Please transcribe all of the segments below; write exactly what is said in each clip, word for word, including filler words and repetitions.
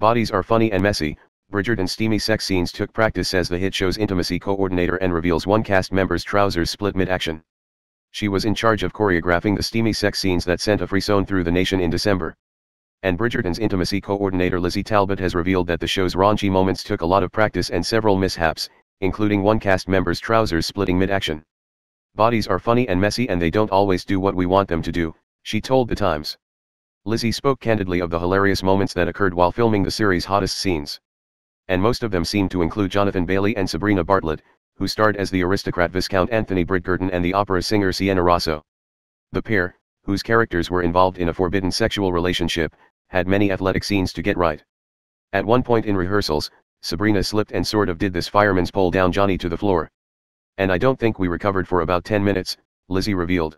Bodies are funny and messy. Bridgerton's steamy sex scenes took practice, says the hit show's intimacy coordinator, and reveals one cast member's trousers split mid-action. She was in charge of choreographing the steamy sex scenes that sent a free zone through the nation in December. And Bridgerton's intimacy coordinator Lizzie Talbot has revealed that the show's raunchy moments took a lot of practice and several mishaps, including one cast member's trousers splitting mid-action. Bodies are funny and messy, and they don't always do what we want them to do, she told The Times. Lizzie spoke candidly of the hilarious moments that occurred while filming the series' hottest scenes. And most of them seem to include Jonathan Bailey and Sabrina Bartlett, who starred as the aristocrat Viscount Anthony Bridgerton and the opera singer Sienna Rosso. The pair, whose characters were involved in a forbidden sexual relationship, had many athletic scenes to get right. At one point in rehearsals, Sabrina slipped and sort of did this fireman's pole down Johnny to the floor. And I don't think we recovered for about ten minutes, Lizzie revealed.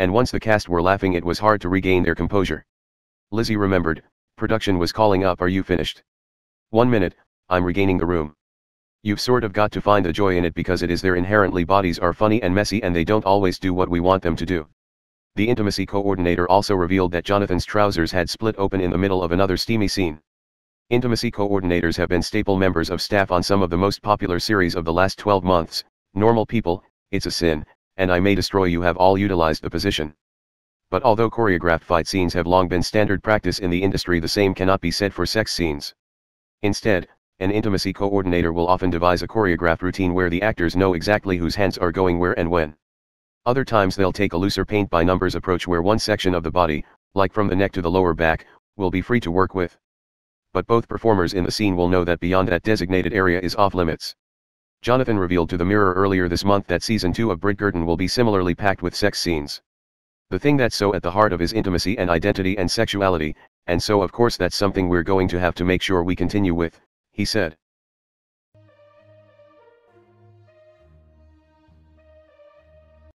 And once the cast were laughing, it was hard to regain their composure. Lizzie remembered, production was calling up, "Are you finished? One minute, I'm regaining the room." You've sort of got to find the joy in it, because it is there inherently. Bodies are funny and messy, and they don't always do what we want them to do. The intimacy coordinator also revealed that Jonathan's trousers had split open in the middle of another steamy scene. Intimacy coordinators have been staple members of staff on some of the most popular series of the last twelve months. Normal People, It's a Sin, and I May Destroy You have all utilized the position. But although choreographed fight scenes have long been standard practice in the industry, the same cannot be said for sex scenes. Instead, an intimacy coordinator will often devise a choreographed routine where the actors know exactly whose hands are going where and when. Other times they'll take a looser paint-by-numbers approach, where one section of the body, like from the neck to the lower back, will be free to work with. But both performers in the scene will know that beyond that designated area is off-limits. Jonathan revealed to The Mirror earlier this month that Season two of Bridgerton will be similarly packed with sex scenes. The thing that's so at the heart of his intimacy and identity and sexuality, and so of course that's something we're going to have to make sure we continue with, he said.